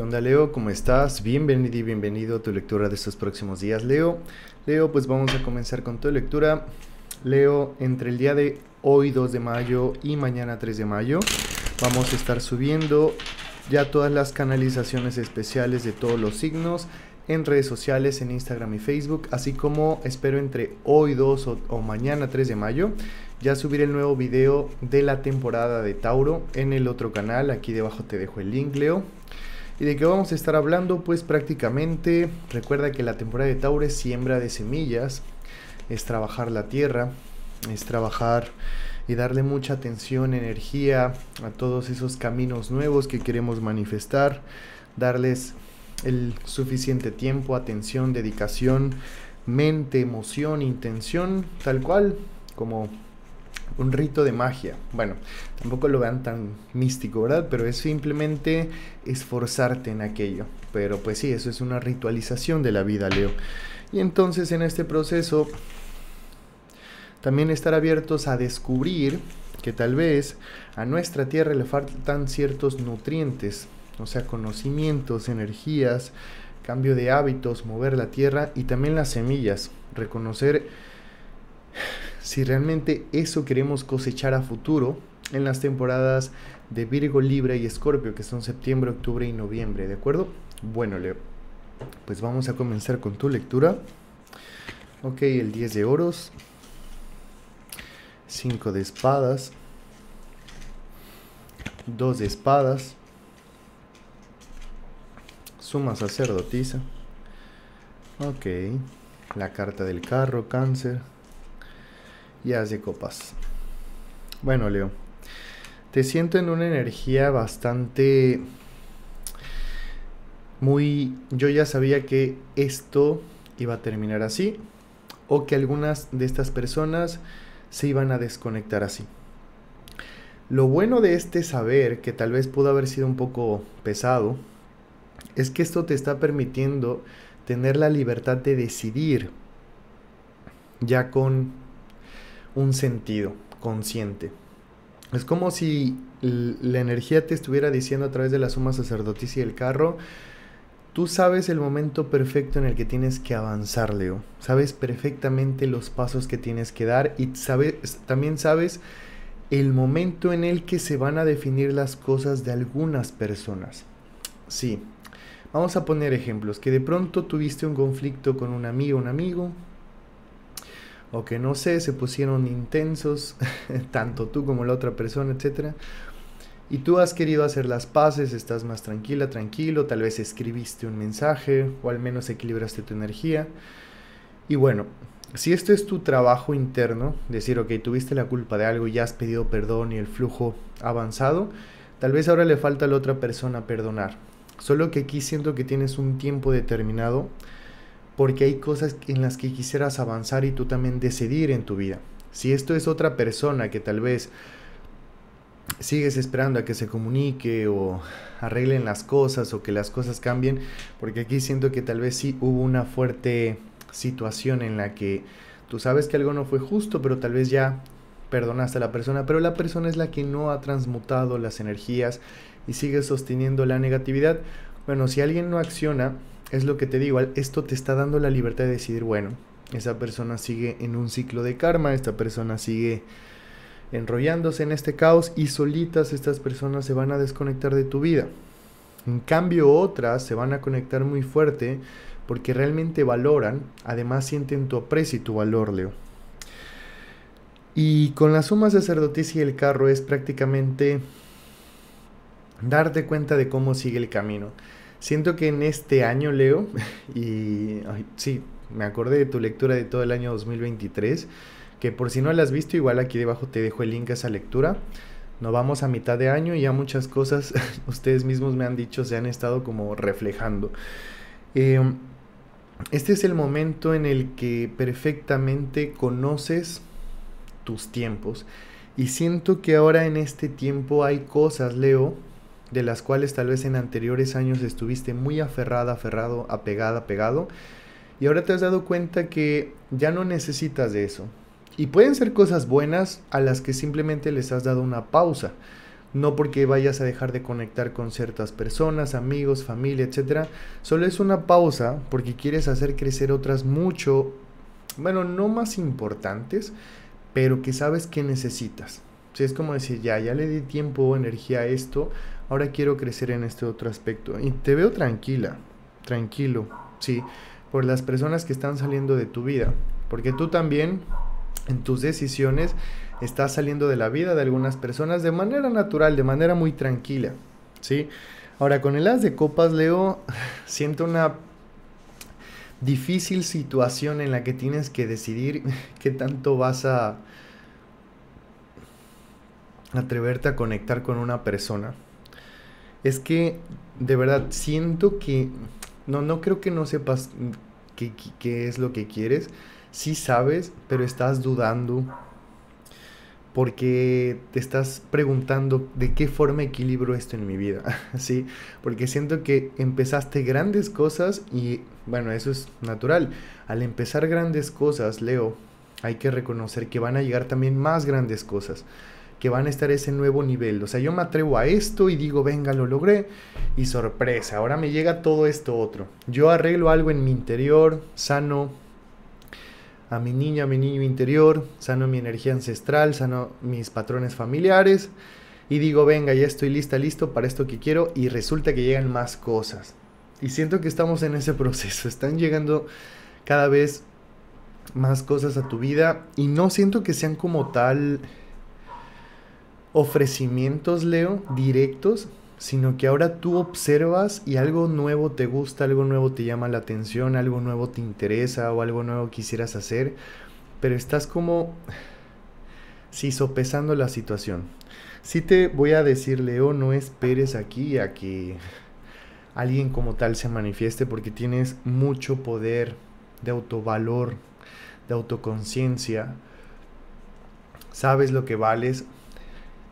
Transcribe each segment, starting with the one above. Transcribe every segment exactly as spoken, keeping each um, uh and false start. ¿Qué onda, Leo? ¿Cómo estás? Bienvenido y bienvenido a tu lectura de estos próximos días, Leo. Leo, pues vamos a comenzar con tu lectura. Leo, entre el día de hoy dos de mayo y mañana tres de mayo, vamos a estar subiendo ya todas las canalizaciones especiales de todos los signos en redes sociales, en Instagram y Facebook, así como espero entre hoy dos o, o mañana tres de mayo ya subir el nuevo video de la temporada de Tauro en el otro canal. Aquí debajo te dejo el link, Leo. ¿Y de qué vamos a estar hablando? Pues prácticamente recuerda que la temporada de Tauro es siembra de semillas, es trabajar la tierra, es trabajar y darle mucha atención, energía a todos esos caminos nuevos que queremos manifestar, darles el suficiente tiempo, atención, dedicación, mente, emoción, intención, tal cual como un rito de magia. Bueno, tampoco lo vean tan místico, ¿verdad? Pero es simplemente esforzarte en aquello. Pero pues sí, eso es una ritualización de la vida, Leo. Y entonces en este proceso también estar abiertos a descubrir que tal vez a nuestra tierra le faltan ciertos nutrientes, o sea, conocimientos, energías, cambio de hábitos, mover la tierra y también las semillas, reconocer si realmente eso queremos cosechar a futuro en las temporadas de Virgo, Libra y Escorpio, que son septiembre, octubre y noviembre, ¿de acuerdo? Bueno, Leo, pues vamos a comenzar con tu lectura. Ok, el diez de oros, cinco de espadas, dos de espadas, suma sacerdotisa. Ok, la carta del carro, cáncer. Y haz de copas. Bueno, Leo, te siento en una energía bastante muy... Yo ya sabía que esto iba a terminar así, o que algunas de estas personas se iban a desconectar así. Lo bueno de este saber, que tal vez pudo haber sido un poco pesado, es que esto te está permitiendo tener la libertad de decidir ya con un sentido consciente. Es como si la energía te estuviera diciendo a través de la suma sacerdotisa y el carro: tú sabes el momento perfecto en el que tienes que avanzar, Leo. Sabes perfectamente los pasos que tienes que dar y sabes, también sabes el momento en el que se van a definir las cosas de algunas personas. Sí, vamos a poner ejemplos. Que de pronto tuviste un conflicto con un amigo, un amigo... o que no sé, se pusieron intensos, tanto tú como la otra persona, etcétera. Y tú has querido hacer las paces, estás más tranquila, tranquilo, tal vez escribiste un mensaje, o al menos equilibraste tu energía. Y bueno, si esto es tu trabajo interno, decir, ok, tuviste la culpa de algo y ya has pedido perdón y el flujo ha avanzado, tal vez ahora le falta a la otra persona perdonar. Solo que aquí siento que tienes un tiempo determinado, porque hay cosas en las que quisieras avanzar y tú también decidir en tu vida. Si esto es otra persona que tal vez sigues esperando a que se comunique o arreglen las cosas o que las cosas cambien, porque aquí siento que tal vez sí hubo una fuerte situación en la que tú sabes que algo no fue justo, pero tal vez ya perdonaste a la persona, pero la persona es la que no ha transmutado las energías y sigue sosteniendo la negatividad. Bueno, si alguien no acciona, es lo que te digo, esto te está dando la libertad de decidir, bueno, esa persona sigue en un ciclo de karma, esta persona sigue enrollándose en este caos y solitas estas personas se van a desconectar de tu vida. En cambio otras se van a conectar muy fuerte porque realmente valoran, además sienten tu aprecio y tu valor, Leo. Y con la suma sacerdotisa y el carro es prácticamente darte cuenta de cómo sigue el camino. Siento que en este año, Leo, y ay, sí, me acordé de tu lectura de todo el año dos mil veintitrés, que por si no la has visto, igual aquí debajo te dejo el link a esa lectura. Nos vamos a mitad de año y ya muchas cosas ustedes mismos me han dicho, se han estado como reflejando. Eh, este es el momento en el que perfectamente conoces tus tiempos. Y siento que ahora en este tiempo hay cosas, Leo, de las cuales tal vez en anteriores años estuviste muy aferrada, aferrado, apegada, pegado, y ahora te has dado cuenta que ya no necesitas de eso. Y pueden ser cosas buenas a las que simplemente les has dado una pausa, no porque vayas a dejar de conectar con ciertas personas, amigos, familia, etcétera. Solo es una pausa porque quieres hacer crecer otras mucho, bueno, no más importantes, pero que sabes que necesitas. Sí, es como decir, ya, ya le di tiempo o energía a esto, ahora quiero crecer en este otro aspecto. Y te veo tranquila, tranquilo, sí, por las personas que están saliendo de tu vida, porque tú también en tus decisiones estás saliendo de la vida de algunas personas de manera natural, de manera muy tranquila, ¿sí? Ahora, con el as de copas, Leo, siento una difícil situación en la que tienes que decidir qué tanto vas a atreverte a conectar con una persona. Es que de verdad siento que no, no creo que no sepas qué, qué es lo que quieres. Sí sabes, pero estás dudando porque te estás preguntando de qué forma equilibro esto en mi vida, ¿sí? Porque siento que empezaste grandes cosas y, bueno, eso es natural. Al empezar grandes cosas, Leo, hay que reconocer que van a llegar también más grandes cosas, que van a estar ese nuevo nivel. O sea, yo me atrevo a esto y digo, venga, lo logré, y sorpresa, ahora me llega todo esto otro. Yo arreglo algo en mi interior, sano a mi niña, a mi niño interior, sano mi energía ancestral, sano mis patrones familiares, y digo, venga, ya estoy lista, listo para esto que quiero, y resulta que llegan más cosas. Y siento que estamos en ese proceso, están llegando cada vez más cosas a tu vida, y no siento que sean como tal ofrecimientos, Leo, directos, sino que ahora tú observas y algo nuevo te gusta, algo nuevo te llama la atención, algo nuevo te interesa o algo nuevo quisieras hacer, pero estás como sí, sopesando la situación. Sí te voy a decir, Leo, no esperes aquí a que alguien como tal se manifieste, porque tienes mucho poder de autovalor, de autoconciencia, sabes lo que vales,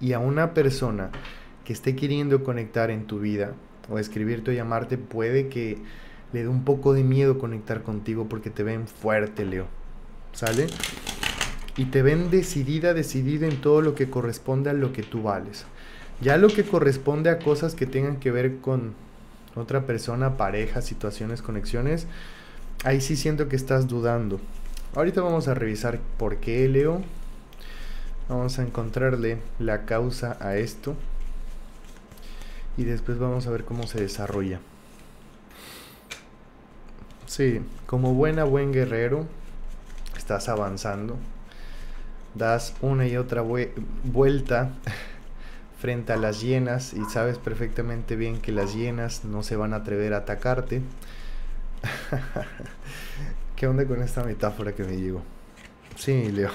y a una persona que esté queriendo conectar en tu vida o escribirte o llamarte, puede que le dé un poco de miedo conectar contigo porque te ven fuerte, Leo, ¿sale? Y te ven decidida, decidida en todo lo que corresponde a lo que tú vales. Ya lo que corresponde a cosas que tengan que ver con otra persona, pareja, situaciones, conexiones, ahí sí siento que estás dudando. Ahorita vamos a revisar por qué, Leo. Vamos a encontrarle la causa a esto y después vamos a ver cómo se desarrolla. Sí, como buena, buen guerrero, estás avanzando, das una y otra vuelta frente a las hienas y sabes perfectamente bien que las hienas no se van a atrever a atacarte. ¿Qué onda con esta metáfora que me llegó? Sí, Leo.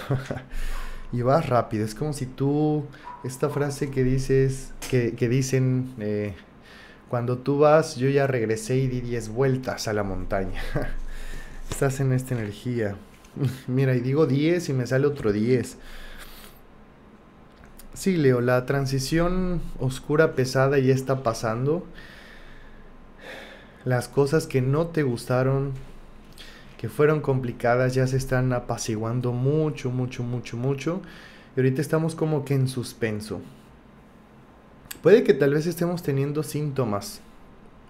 Y vas rápido, es como si tú, esta frase que dices, que, que dicen, eh, cuando tú vas, yo ya regresé y di diez vueltas a la montaña. Estás en esta energía. Mira, y digo diez y me sale otro diez. Sí, Leo, la transición oscura, pesada, ya está pasando. Las cosas que no te gustaron, que fueron complicadas, ya se están apaciguando mucho, mucho, mucho, mucho. Y ahorita estamos como que en suspenso. Puede que tal vez estemos teniendo síntomas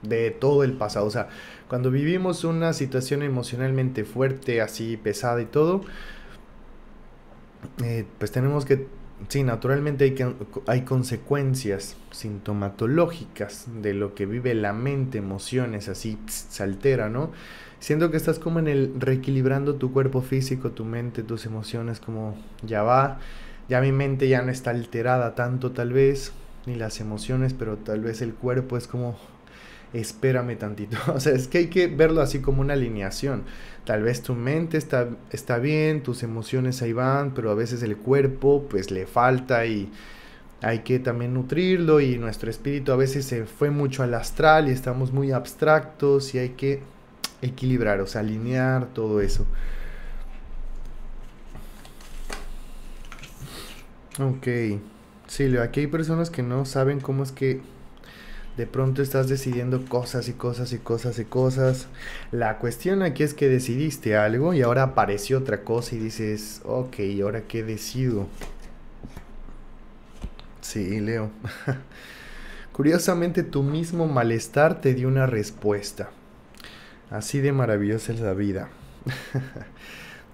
de todo el pasado. O sea, cuando vivimos una situación emocionalmente fuerte, así pesada y todo, eh, pues tenemos que, sí, naturalmente hay, que, hay consecuencias sintomatológicas de lo que vive la mente, emociones, así tss, se altera, ¿no? Siento que estás como en el reequilibrando tu cuerpo físico, tu mente, tus emociones, como ya va, ya mi mente ya no está alterada tanto tal vez, ni las emociones, pero tal vez el cuerpo es como, espérame tantito. O sea, es que hay que verlo así como una alineación. Tal vez tu mente está, está bien, tus emociones ahí van, pero a veces el cuerpo pues le falta y hay que también nutrirlo, y nuestro espíritu a veces se fue mucho al astral y estamos muy abstractos y hay que equilibrar, o sea, alinear todo eso. Ok, sí, Leo, aquí hay personas que no saben cómo es que de pronto estás decidiendo cosas y cosas y cosas y cosas. La cuestión aquí es que decidiste algo y ahora apareció otra cosa y dices, ok, ¿ahora qué decido? Sí, Leo. Curiosamente, tu mismo malestar te dio una respuesta. Así de maravillosa es la vida.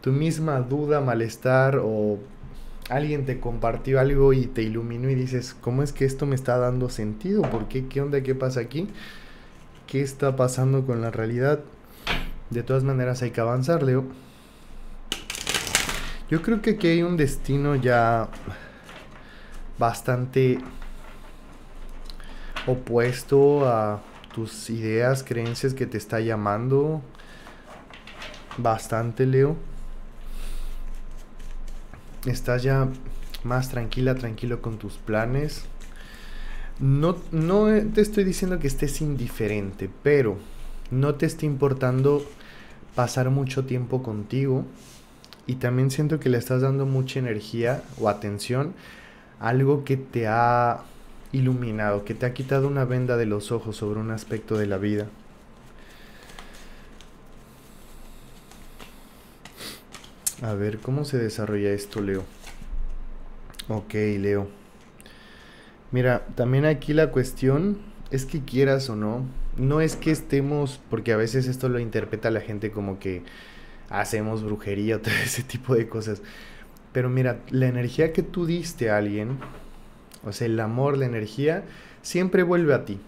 Tu misma duda, malestar, o alguien te compartió algo y te iluminó y dices, ¿cómo es que esto me está dando sentido? ¿Por qué? ¿Qué onda? ¿Qué pasa aquí? ¿Qué está pasando con la realidad? De todas maneras hay que avanzar, Leo. Yo creo que aquí hay un destino ya bastante opuesto a tus ideas, creencias que te está llamando bastante, Leo. Estás ya más tranquila, tranquilo con tus planes. No, no te estoy diciendo que estés indiferente, pero no te está importando pasar mucho tiempo contigo. Y también siento que le estás dando mucha energía o atención a algo que te ha iluminado, que te ha quitado una venda de los ojos sobre un aspecto de la vida. A ver, ¿cómo se desarrolla esto, Leo? Ok, Leo. Mira, también aquí la cuestión es que quieras o no, no es que estemos, porque a veces esto lo interpreta la gente como que hacemos brujería o todo ese tipo de cosas. Pero mira, la energía que tú diste a alguien, o sea, el amor, la energía, siempre vuelve a ti.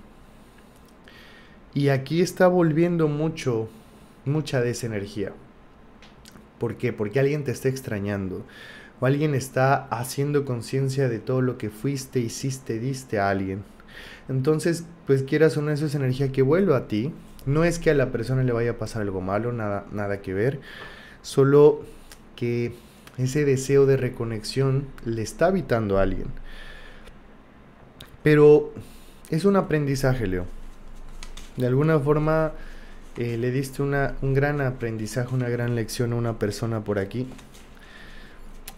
Y aquí está volviendo mucho, mucha de esa energía. ¿Por qué? Porque alguien te está extrañando o alguien está haciendo conciencia de todo lo que fuiste, hiciste, diste a alguien. Entonces, pues quieras o no, eso es energía que vuelve a ti. No es que a la persona le vaya a pasar algo malo, nada, nada que ver, solo que ese deseo de reconexión le está habitando a alguien. Pero es un aprendizaje, Leo. De alguna forma Eh, le diste una, un gran aprendizaje, una gran lección a una persona por aquí.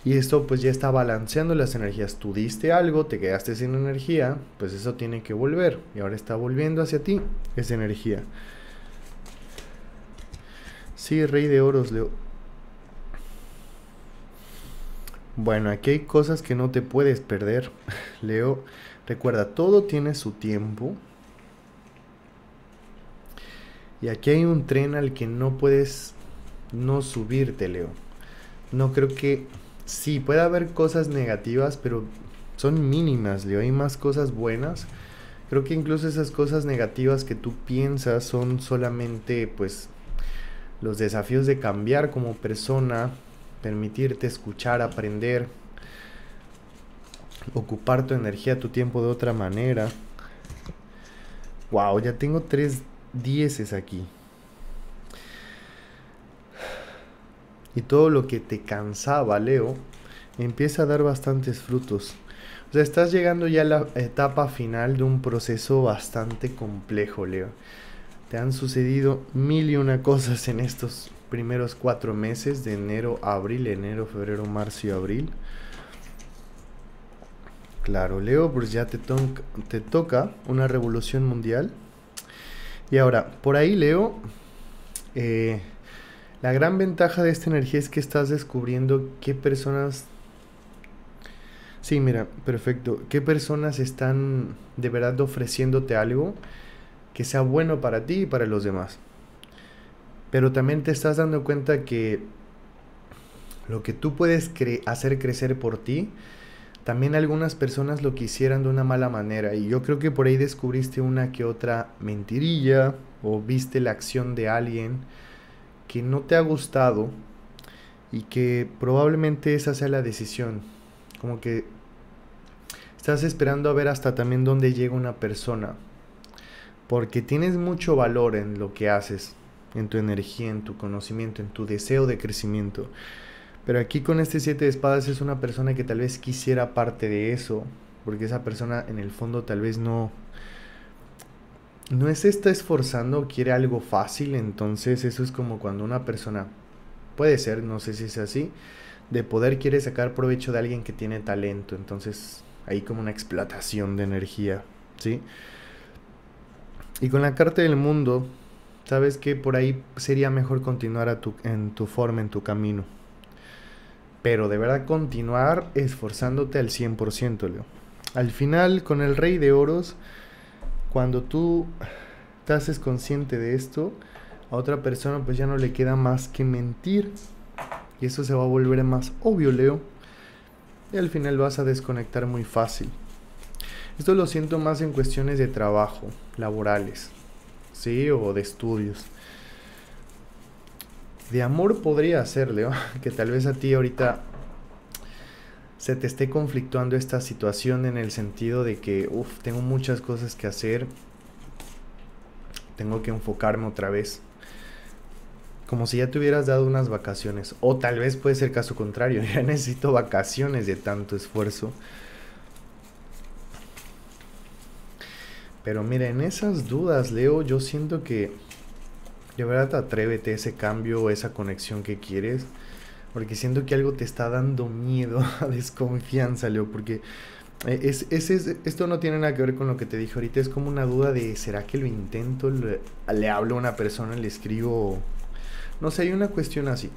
Y esto pues ya está balanceando las energías. Tú diste algo, te quedaste sin energía, pues eso tiene que volver. Y ahora está volviendo hacia ti esa energía. Sí, Rey de Oros, Leo. Bueno, aquí hay cosas que no te puedes perder, Leo. Recuerda, todo tiene su tiempo. Y aquí hay un tren al que no puedes no subirte, Leo. No creo que... Sí, puede haber cosas negativas, pero son mínimas, Leo. Hay más cosas buenas. Creo que incluso esas cosas negativas que tú piensas son solamente, pues, los desafíos de cambiar como persona, permitirte escuchar, aprender, ocupar tu energía, tu tiempo de otra manera. Wow, ya tengo tres... dieces aquí. Y todo lo que te cansaba, Leo, empieza a dar bastantes frutos. O sea, estás llegando ya a la etapa final de un proceso bastante complejo, Leo. Te han sucedido mil y una cosas en estos primeros cuatro meses, de enero a abril, enero, febrero, marzo y abril. Claro, Leo, pues ya te, to te toca una revolución mundial. Y ahora, por ahí, Leo, eh, la gran ventaja de esta energía es que estás descubriendo qué personas... Sí, mira, perfecto. Qué personas están de verdad ofreciéndote algo que sea bueno para ti y para los demás. Pero también te estás dando cuenta que lo que tú puedes cre- hacer crecer por ti, también algunas personas lo quisieran de una mala manera. Y yo creo que por ahí descubriste una que otra mentirilla o viste la acción de alguien que no te ha gustado y que probablemente esa sea la decisión. Como que estás esperando a ver hasta también dónde llega una persona, porque tienes mucho valor en lo que haces, en tu energía, en tu conocimiento, en tu deseo de crecimiento. Pero aquí con este siete de espadas es una persona que tal vez quisiera parte de eso, porque esa persona en el fondo tal vez no, no se está esforzando, quiere algo fácil. Entonces eso es como cuando una persona, puede ser, no sé si es así, de poder quiere sacar provecho de alguien que tiene talento. Entonces hay como una explotación de energía, ¿sí? Y con la carta del mundo, sabes que por ahí sería mejor continuar a tu, en tu forma, en tu camino. Pero de verdad continuar esforzándote al cien por ciento, Leo. Al final, con el Rey de Oros, cuando tú te haces consciente de esto, a otra persona pues ya no le queda más que mentir. Y eso se va a volver más obvio, Leo. Y al final vas a desconectar muy fácil. Esto lo siento más en cuestiones de trabajo, laborales, ¿sí? O de estudios. De amor podría ser, Leo, que tal vez a ti ahorita se te esté conflictuando esta situación en el sentido de que, uff, tengo muchas cosas que hacer, tengo que enfocarme otra vez, como si ya te hubieras dado unas vacaciones, o tal vez puede ser caso contrario, ya necesito vacaciones de tanto esfuerzo. Pero mira, en esas dudas, Leo, yo siento que de verdad atrévete a ese cambio, esa conexión que quieres. Porque siento que algo te está dando miedo, desconfianza, Leo, porque es, es, es, esto no tiene nada que ver con lo que te dije ahorita, es como una duda de, ¿será que lo intento? Le, le hablo a una persona, le escribo, no sé, hay una cuestión así,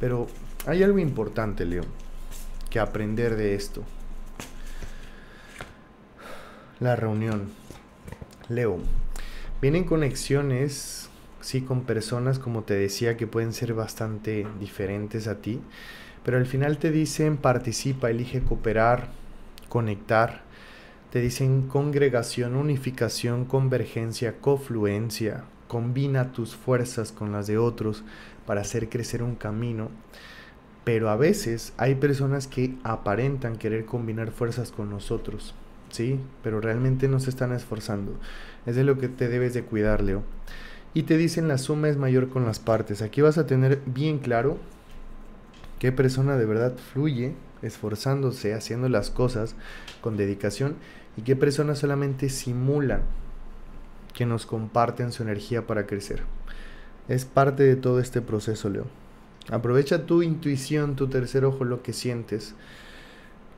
pero hay algo importante, Leo, que aprender de esto. La reunión, Leo, vienen conexiones... Sí, con personas, como te decía, que pueden ser bastante diferentes a ti, pero al final te dicen participa, elige cooperar, conectar, te dicen congregación, unificación, convergencia, confluencia, combina tus fuerzas con las de otros para hacer crecer un camino, pero a veces hay personas que aparentan querer combinar fuerzas con nosotros, ¿sí? Pero realmente no se están esforzando, es de lo que te debes de cuidar, Leo. Y te dicen la suma es mayor con las partes. Aquí vas a tener bien claro qué persona de verdad fluye, esforzándose, haciendo las cosas con dedicación, y qué personas solamente simulan que nos comparten su energía para crecer. Es parte de todo este proceso, Leo. Aprovecha tu intuición, tu tercer ojo, lo que sientes,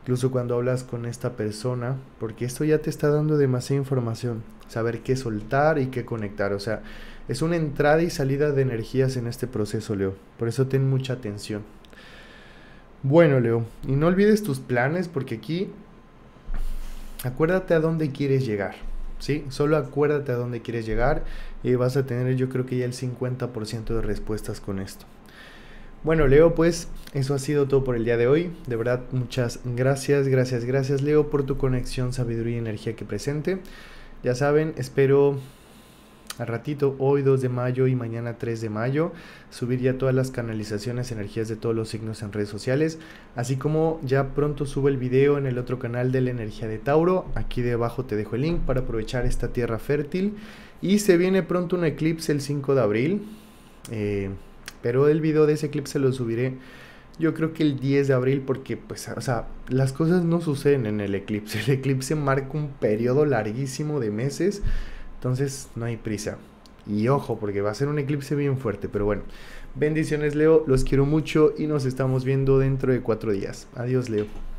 incluso cuando hablas con esta persona, porque esto ya te está dando demasiada información, saber qué soltar y qué conectar, o sea, es una entrada y salida de energías en este proceso, Leo, por eso ten mucha atención. Bueno, Leo, y no olvides tus planes, porque aquí, acuérdate a dónde quieres llegar, ¿sí? Solo acuérdate a dónde quieres llegar y vas a tener, yo creo que ya el cincuenta por ciento de respuestas con esto. Bueno, Leo, pues eso ha sido todo por el día de hoy. De verdad, muchas gracias, gracias, gracias, Leo, por tu conexión, sabiduría y energía que presente. Ya saben, espero al ratito, hoy dos de mayo y mañana tres de mayo, subir ya todas las canalizaciones, energías de todos los signos en redes sociales, así como ya pronto subo el video en el otro canal de la energía de Tauro. Aquí debajo te dejo el link para aprovechar esta tierra fértil. Y se viene pronto un eclipse el cinco de abril. Eh... Pero el video de ese eclipse lo subiré yo creo que el diez de abril, porque pues, o sea, las cosas no suceden en el eclipse. El eclipse marca un periodo larguísimo de meses, entonces no hay prisa. Y ojo, porque va a ser un eclipse bien fuerte, pero bueno. Bendiciones, Leo, los quiero mucho y nos estamos viendo dentro de cuatro días. Adiós, Leo.